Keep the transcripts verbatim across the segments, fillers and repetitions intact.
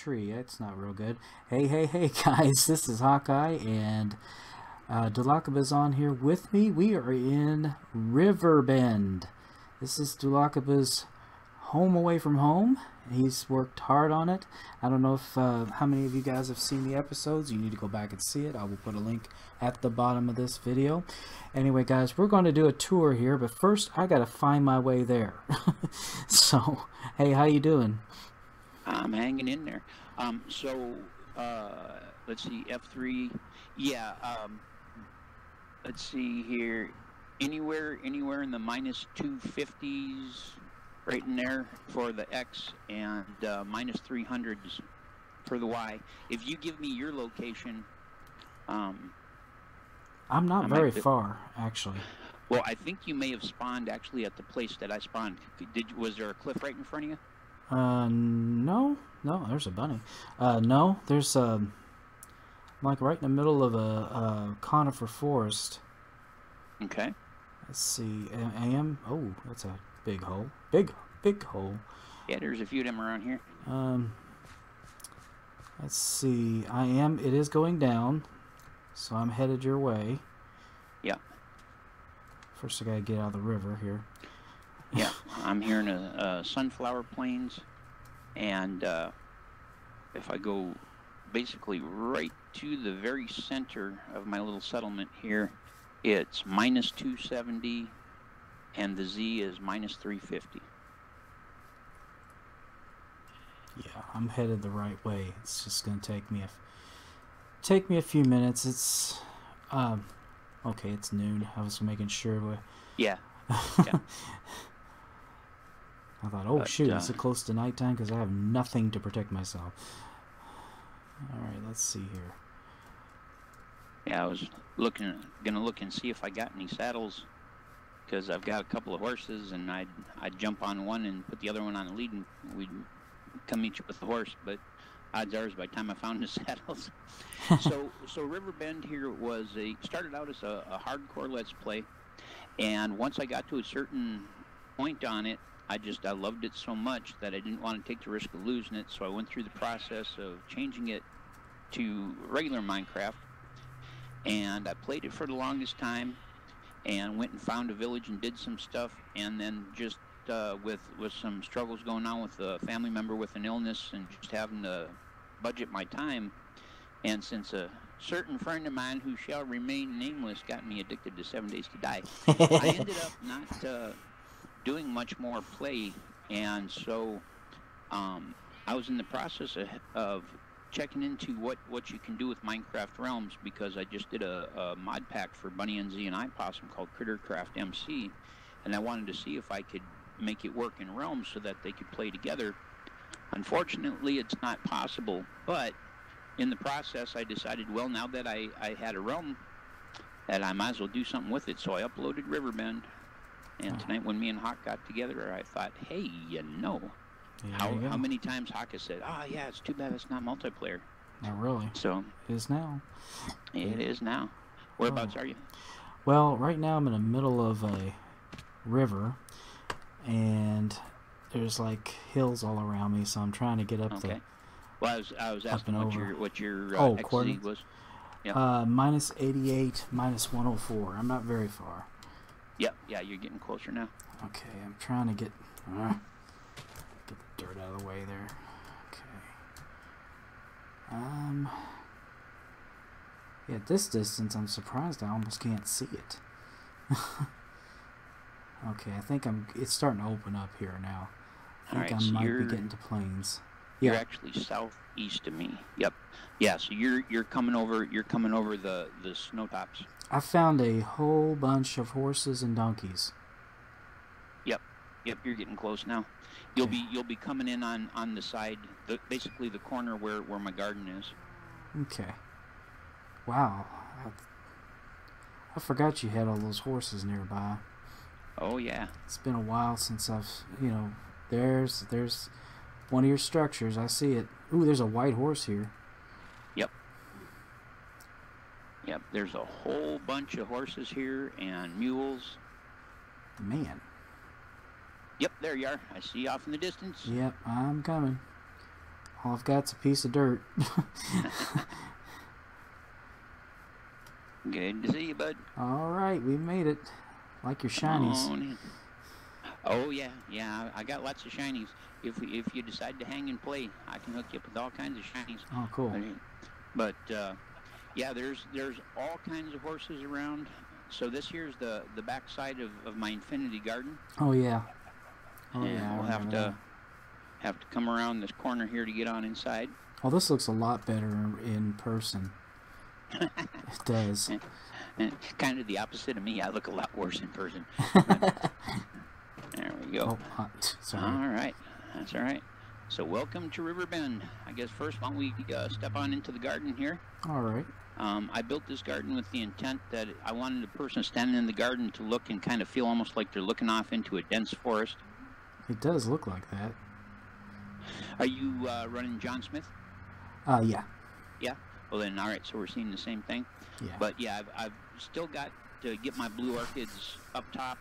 tree. It's not real good. Hey, hey, hey, guys. This is Hawkeye, and uh, Dulakaba is on here with me. We are in Riverbend. This is Dulakaba's home away from home. He's worked hard on it. I don't know if uh, how many of you guys have seen the episodes. You need to go back and see it. I will put a link at the bottom of this video. Anyway, guys, we're going to do a tour here, but first I gotta find my way there. So hey, how you doing? I'm hanging in there. Um so uh let's see, F three. Yeah. Um let's see here, anywhere anywhere in the minus two fifties right in there for the X, and uh, minus three hundreds for the Y. If you give me your location, um, I'm not very far, actually. Well, I think you may have spawned actually at the place that I spawned. Did was there a cliff right in front of you? Uh, no, no. There's a bunny. Uh, no, there's um, like right in the middle of a, a conifer forest. Okay. Let's see. I am. Oh, that's a big hole. Big, big hole. Yeah, there's a few of them around here. Um, let's see. I am. It is going down, so I'm headed your way. Yeah. First, I gotta get out of the river here. Yeah, I'm here in a, a sunflower plains, and uh, if I go basically right to the very center of my little settlement here, it's minus two seventy. And the Z is minus three fifty. Yeah, I'm headed the right way. It's just gonna take me a take me a few minutes. It's um okay. It's noon. I was making sure. We... Yeah. Yeah. I thought, oh but, shoot, uh, is it close to nighttime? Because I have nothing to protect myself. All right, let's see here. Yeah, I was looking, gonna look and see if I got any saddles. Because I've got a couple of horses, and I'd, I'd jump on one and put the other one on the lead, and we'd come meet you with the horse, but odds are by the time I found the saddles. so so Riverbend here was a, started out as a, a hardcore Let's Play, and once I got to a certain point on it, I just, I loved it so much that I didn't want to take the risk of losing it, so I went through the process of changing it to regular Minecraft, and I played it for the longest time, and went and found a village and did some stuff, and then just uh, with with some struggles going on with a family member with an illness and just having to budget my time, and since a certain friend of mine who shall remain nameless got me addicted to Seven Days to Die, I ended up not uh, doing much more play, and so um, I was in the process of, of checking into what what you can do with Minecraft Realms, because I just did a, a mod pack for BunnyNZ and iPossum called Crittercraft M C, and I wanted to see if I could make it work in Realms so that they could play together. Unfortunately, it's not possible, but in the process I decided, well, now that I, I had a Realm, that I might as well do something with it, so I uploaded Riverbend, and oh. Tonight when me and Hawk got together, I thought, hey, you know, How, how many times Hawk has said, oh yeah, it's too bad it's not multiplayer. Not really. So it is now. It is now. Whereabouts oh. are you? Well, right now I'm in the middle of a river, and there's like hills all around me, so I'm trying to get up okay. the Well, I was, I was asking what your, what your uh, oh, X Z was. Yeah. Uh, minus eighty-eight, minus one oh four. I'm not very far. Yep. Yeah, you're getting closer now. Okay, I'm trying to get... Uh, dirt out of the way there. Okay. Um. Yeah, at this distance, I'm surprised I almost can't see it. Okay, I think I'm. It's starting to open up here now. I think right, I so might be getting to plains. You're yeah. actually southeast of me. Yep. Yeah. So you're you're coming over. You're coming over the the snow tops. I found a whole bunch of horses and donkeys. Yep. Yep. You're getting close now. You'll be you'll be coming in on on the side, the, basically the corner where where my garden is. Okay. Wow, I, I forgot you had all those horses nearby. Oh yeah. It's been a while since I've you know. There's there's one of your structures. I see it. Ooh, there's a white horse here. Yep. Yep. There's a whole bunch of horses here and mules. Man. Yep, there you are. I see you off in the distance. Yep, I'm coming. All I've got's a piece of dirt. Good to see you, bud. All right, we made it. Like your shinies. Oh yeah, yeah. I got lots of shinies. If we, if you decide to hang and play, I can hook you up with all kinds of shinies. Oh, cool. But uh, yeah, there's there's all kinds of horses around. So this here's the the backside of of my infinity garden. Oh yeah. Oh and yeah. We'll have to that. have to come around this corner here to get on inside. Oh, this looks a lot better in person. It does. Kind of the opposite of me. I look a lot worse in person. There we go. Oh, all right, that's all right. So welcome to Riverbend. I guess first, why don't we uh, step on into the garden here? All right. Um, I built this garden with the intent that I wanted a person standing in the garden to look and kind of feel almost like they're looking off into a dense forest. It does look like that. Are you uh, running John Smith? Uh, yeah. Yeah. Well then, all right. So we're seeing the same thing. Yeah. But yeah, I've, I've still got to get my blue orchids up top.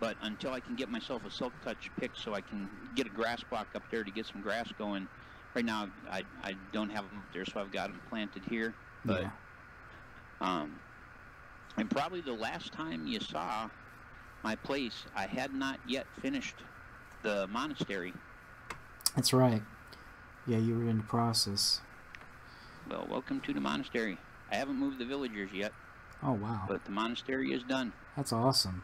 But until I can get myself a silk touch pick so I can get a grass block up there to get some grass going. Right now, I, I don't have them up there, so I've got them planted here. But, yeah. um, and probably the last time you saw my place, I had not yet finished the monastery. That's right. Yeah, you were in the process. Well, welcome to the monastery. I haven't moved the villagers yet. Oh, wow. But the monastery is done. That's awesome.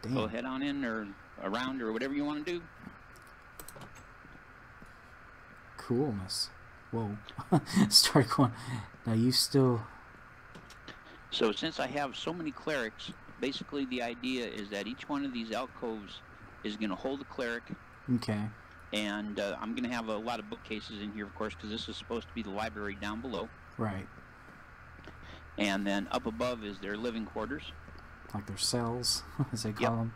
Damn. Go head on in or around or whatever you want to do. Coolness. Whoa. Start going. Now you still... So since I have so many clerics, basically the idea is that each one of these alcoves is going to hold a cleric. Okay. And uh, I'm going to have a lot of bookcases in here, of course, because this is supposed to be the library down below. Right. And then up above is their living quarters. Like their cells, as they call yep. them.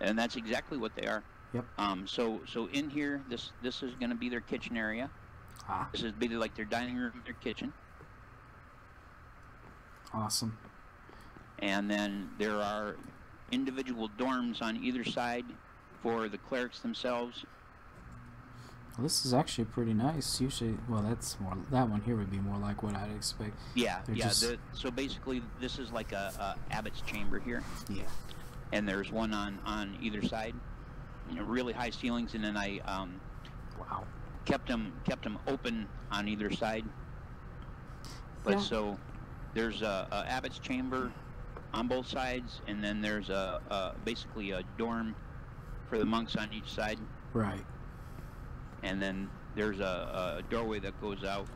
And that's exactly what they are. Yep. Um, so, so in here, this this is going to be their kitchen area. Ah. This is be like their dining room, their kitchen. Awesome. And then there are individual dorms on either side for the clerics themselves. Well, this is actually pretty nice. Usually, well, that's more that one here would be more like what I'd expect. Yeah, They're yeah. Just... The, so basically, this is like a, a abbot's chamber here. Yeah. And there's one on on either side. You know, really high ceilings, and then I um, wow, kept them kept them open on either side. But yeah. So there's a, a abbot's chamber on both sides, and then there's a, a basically a dorm for the monks on each side. Right. And then there's a, a doorway that goes out,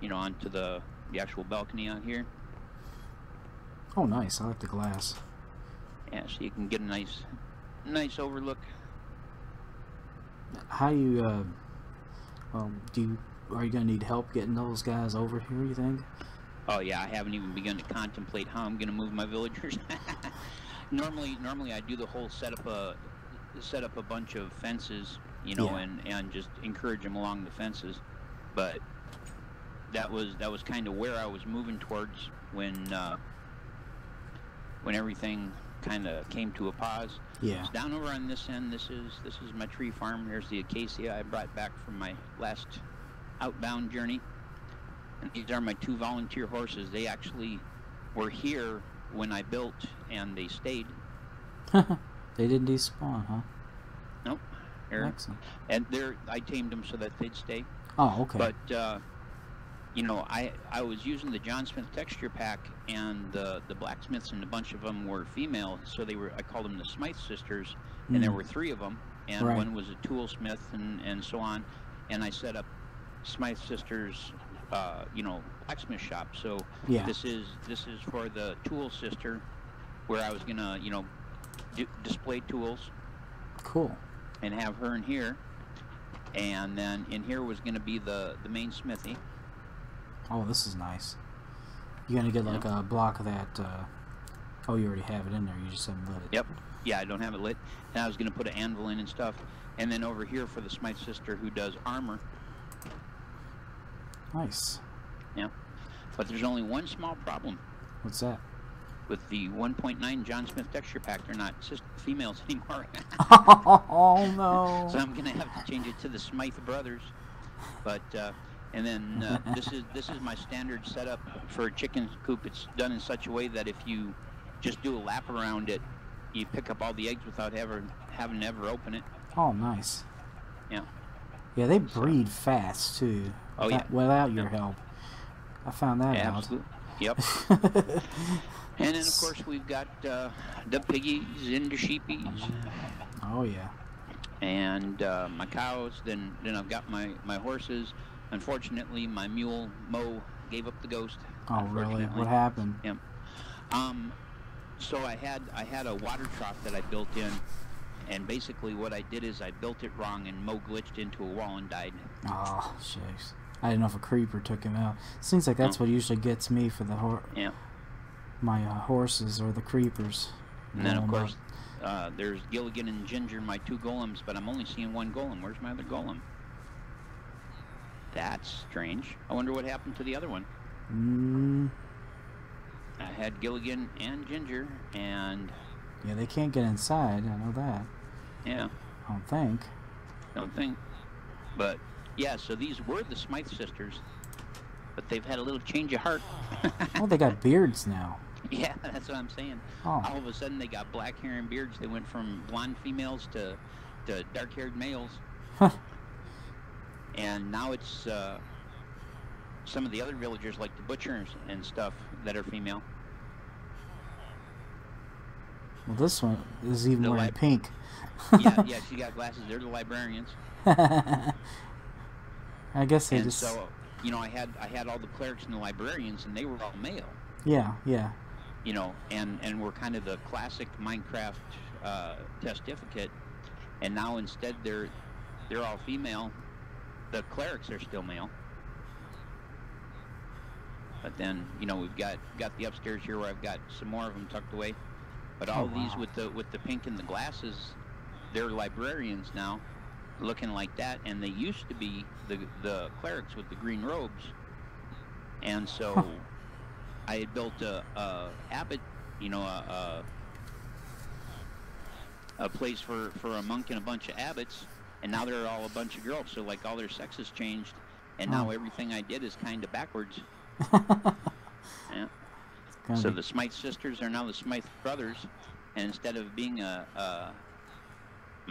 you know, onto the, the actual balcony out here. Oh, nice. I like the glass. Yeah, so you can get a nice nice overlook. How do you, uh, um, do you, are you going to need help getting those guys over here, you think? Oh, yeah. I haven't even begun to contemplate how I'm going to move my villagers. normally, normally I do the whole setup, uh, set up a bunch of fences. You know, yeah. and, and just encourage them along the fences. But that was that was kind of where I was moving towards when uh, when everything kind of came to a pause. Yeah. So down over on this end, this is this is my tree farm. Here's the acacia I brought back from my last outbound journey. And these are my two volunteer horses. They actually were here when I built, and they stayed. They didn't despawn, huh? Nope. Here. Excellent. And there, I tamed them so that they'd stay. Oh, okay. But uh, you know, I I was using the John Smith texture pack, and the the blacksmiths and a bunch of them were female, so they were I called them the Smythe sisters, mm. and there were three of them, and right. one was a tool smith, and and so on, and I set up Smythe sisters, uh, you know, blacksmith shop. So yeah. this is this is for the tool sister, where I was gonna you know d display tools. Cool. And have her in here, and then in here was going to be the the main smithy. Oh, this is nice. You're going to get like yep. a block of that. Uh, oh, you already have it in there. You just haven't lit it. Yep. Yeah, I don't have it lit. And I was going to put an anvil in and stuff, and then over here for the Smythe sister who does armor. Nice. Yeah. But there's only one small problem. What's that? With the one point nine John Smith texture pack, they're not just females anymore. Oh, no. So I'm going to have to change it to the Smythe Brothers. But uh, and then uh, this is this is my standard setup for a chicken coop. It's done in such a way that if you just do a lap around it, you pick up all the eggs without ever having to ever open it. Oh, nice. Yeah. Yeah, they breed fast too. Oh yeah. Without your help, I found that out. Absolutely. Yep. And then of course we've got uh, the piggies and the sheepies. Oh yeah. And uh, my cows. Then then I've got my my horses. Unfortunately, my mule Mo gave up the ghost. Oh really? What happened? Yeah. Um. So I had I had a water trough that I built in, and basically what I did is I built it wrong, and Mo glitched into a wall and died. Oh jeez. I didn't know if a creeper took him out. Seems like that's oh. what usually gets me for the hor yeah. my uh, horses or the creepers. And then of course uh, there's Gilligan and Ginger, my two golems, but I'm only seeing one golem. Where's my other golem? That's strange. I wonder what happened to the other one. Mm. I had Gilligan and Ginger, and yeah, they can't get inside. I know that. Yeah. I don't think. Don't think. But yeah, so these were the Smythe sisters, but they've had a little change of heart. Oh, they got beards now. Yeah, that's what I'm saying. Oh. All of a sudden, they got black hair and beards. They went from blonde females to to dark-haired males. And now it's uh, some of the other villagers, like the butchers and stuff, that are female. Well, this one is even wearing pink. Yeah, yeah, she got glasses. They're the librarians. I guess they and just. So, you know, I had I had all the clerics and the librarians, and they were all male. Yeah, yeah. You know, and and we're kind of the classic Minecraft uh, testificate, and now instead they're they're all female. The clerics are still male. But then, you know, we've got got the upstairs here where I've got some more of them tucked away. But all oh, wow. these with the with the pink and the glasses, they're librarians now, looking like that, and they used to be the the clerics with the green robes. And so, huh. I had built a, a abbot, you know, a, a a place for for a monk and a bunch of abbots, and now they're all a bunch of girls. So like all their sexes changed, and oh. now everything I did is kind of backwards. Yeah. So the Smythe sisters are now the Smythe brothers, and instead of being a, a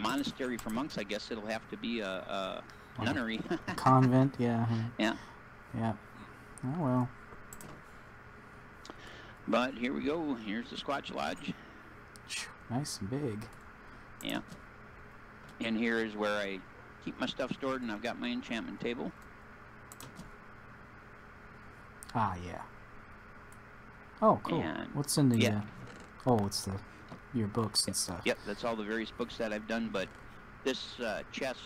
monastery for monks, I guess it'll have to be a, a nunnery. A convent, yeah. Yeah. Yeah. Oh, well. But here we go. Here's the Squatch Lodge. Nice and big. Yeah. And here is where I keep my stuff stored, and I've got my enchantment table. Ah, yeah. Oh, cool. And what's in the? Yeah. Uh, oh, it's the your books and stuff. Yep, that's all the various books that I've done. But this uh, chest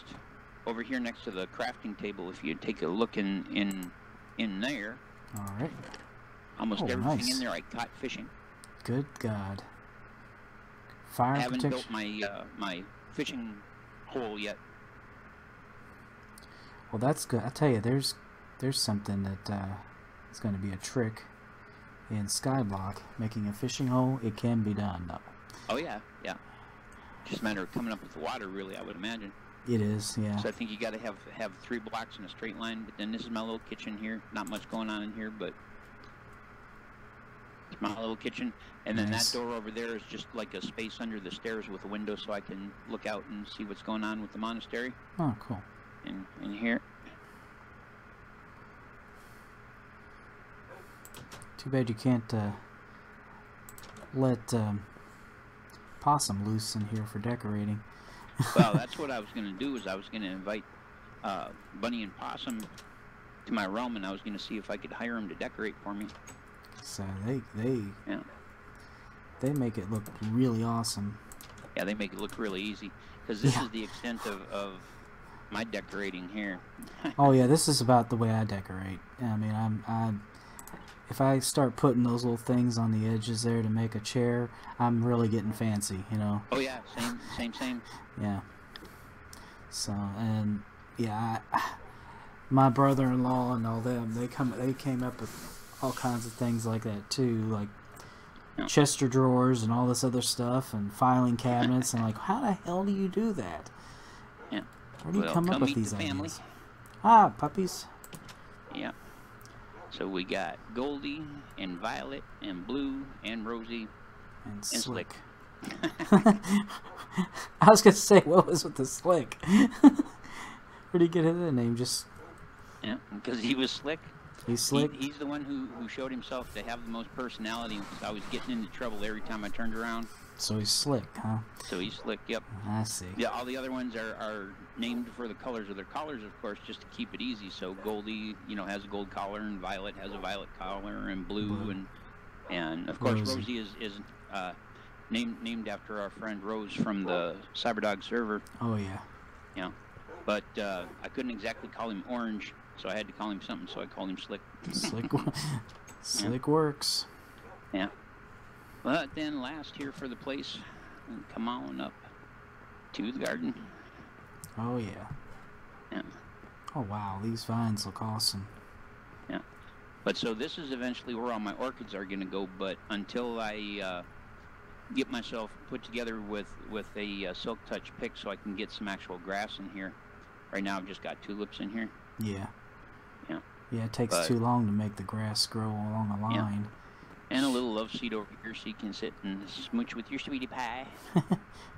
over here next to the crafting table, if you take a look in in in there. All right. Almost oh, everything nice. in there I caught fishing. Good God. Fire I haven't protection. built my uh, my fishing hole yet. Well, that's good. I tell you, there's there's something that uh, it's going to be a trick. In Skyblock, making a fishing hole, it can be done, though. Oh, yeah, yeah. Just a matter of coming up with the water, really, I would imagine. It is, yeah. So I think you got to have, have three blocks in a straight line, but then this is my little kitchen here. Not much going on in here, but it's my little kitchen. And then nice. that door over there is just like a space under the stairs with a window so I can look out and see what's going on with the monastery. Oh, cool. And in here. Too bad you can't uh, let um, Possum loose in here for decorating. Well, that's what I was going to do, is I was going to invite uh, Bunny and Possum to my realm, and I was going to see if I could hire them to decorate for me. So they they yeah. they make it look really awesome. Yeah, they make it look really easy, because this yeah. is the extent of, of my decorating here. Oh yeah, this is about the way I decorate. I mean, I'm I'm. If I start putting those little things on the edges there to make a chair, I'm really getting fancy, you know. Oh yeah, same, same, same. Yeah. So and yeah, I, my brother-in-law and all them, they come, they came up with all kinds of things like that too, like oh. chest of drawers and all this other stuff and filing cabinets. And like, how the hell do you do that? Yeah. Where do you well, come, come up with these the ideas? Ah, puppies. Yeah. So we got Goldie and Violet and Blue and Rosie and, and Slick. Slick. I was gonna say, what was with the Slick? Pretty good at the name, just. Yeah, because he was slick. He's slick. He, he's the one who who showed himself to have the most personality. And was always getting into trouble every time I turned around. So he's slick, huh? So he's slick. Yep. I see. Yeah. All the other ones are are named for the colors of their collars, of course, just to keep it easy. So Goldie, you know, has a gold collar, and Violet has a violet collar, and Blue, Blue. and and of course Rosie, Rosie is is uh, named named after our friend Rose from the CyberDog server. Oh yeah. Yeah. But uh, I couldn't exactly call him Orange, so I had to call him something. So I called him Slick. Slick, Slick yeah. works. Yeah. But then last here for the place, and come on up to the garden. Oh yeah. Yeah. Oh wow, these vines look awesome. Yeah. But so this is eventually where all my orchids are going to go. But until I uh, get myself put together with with a uh, silk touch pick, so I can get some actual grass in here. Right now I've just got tulips in here. Yeah. Yeah. Yeah, it takes but, too long to make the grass grow along a line. Yeah. And a little love seat over here so you can sit and smooch with your sweetie pie.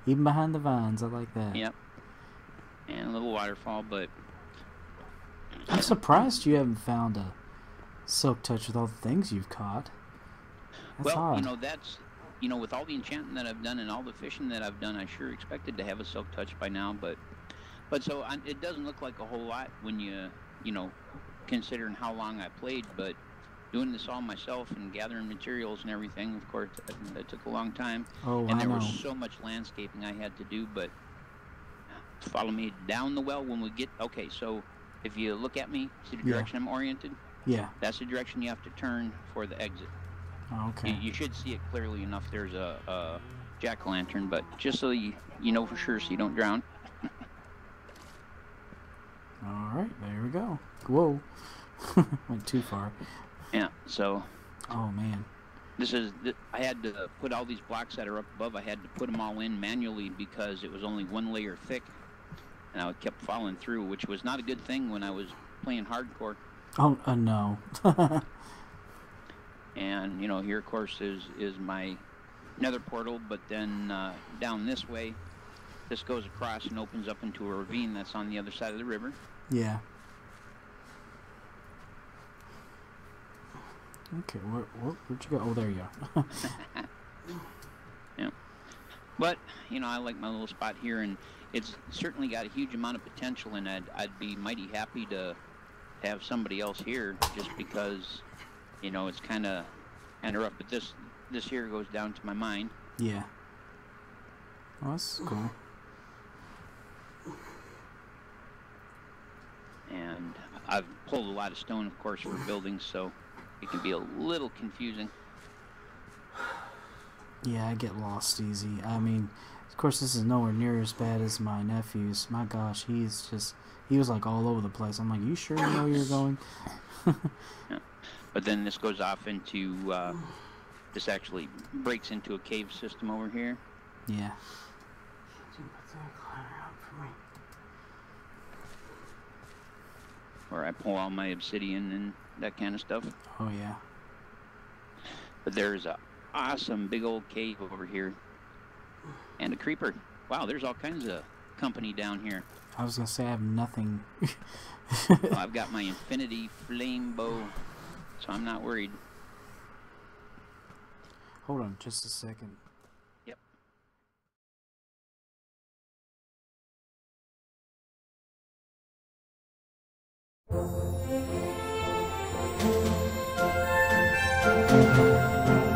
Even behind the vines, I like that. Yep. And a little waterfall, but... I'm surprised you haven't found a silk touch with all the things you've caught. That's well, odd. you know, that's... You know, with all the enchanting that I've done and all the fishing that I've done, I sure expected to have a silk touch by now, but... But so I, it doesn't look like a whole lot when you, you know, considering how long I played. But doing this all myself and gathering materials and everything, of course, that, that took a long time. Oh, and I there know. was so much landscaping I had to do. But follow me down the well when we get. Okay, so if you look at me, see the direction yeah. I'm oriented. Yeah. That's the direction you have to turn for the exit. Okay. You, you should see it clearly enough. There's a, a jack o' lantern, but just so you you know for sure, so you don't drown. Alright, there we go. Whoa. Went too far. Yeah, so... Oh, man. This is... Th I had to put all these blocks that are up above, I had to put them all in manually because it was only one layer thick. And I kept falling through, which was not a good thing when I was playing hardcore. Oh, uh, no. And, you know, here, of course, is, is my nether portal, but then uh, down this way, this goes across and opens up into a ravine that's on the other side of the river. Yeah. Okay, where, where, where'd you go? Oh, there you are. Yeah. But, you know, I like my little spot here, and it's certainly got a huge amount of potential, and I'd, I'd be mighty happy to have somebody else here just because, you know, it's kind of kind of rough, but this, this here goes down to my mine. Yeah. Oh, that's cool. And I've pulled a lot of stone, of course, for buildings, so it can be a little confusing. Yeah, I get lost easy. I mean, of course, this is nowhere near as bad as my nephew's. My gosh, he's just, he was like all over the place. I'm like, you sure you know where you're going? Yeah. But then this goes off into, uh, this actually breaks into a cave system over here. Yeah. Where I pull all my obsidian and that kind of stuff. Oh, yeah. But there's a awesome big old cave over here. And a creeper. Wow, there's all kinds of company down here. I was going to say I have nothing. Well, I've got my infinity flame bow, so I'm not worried. Hold on just a second. Thank you.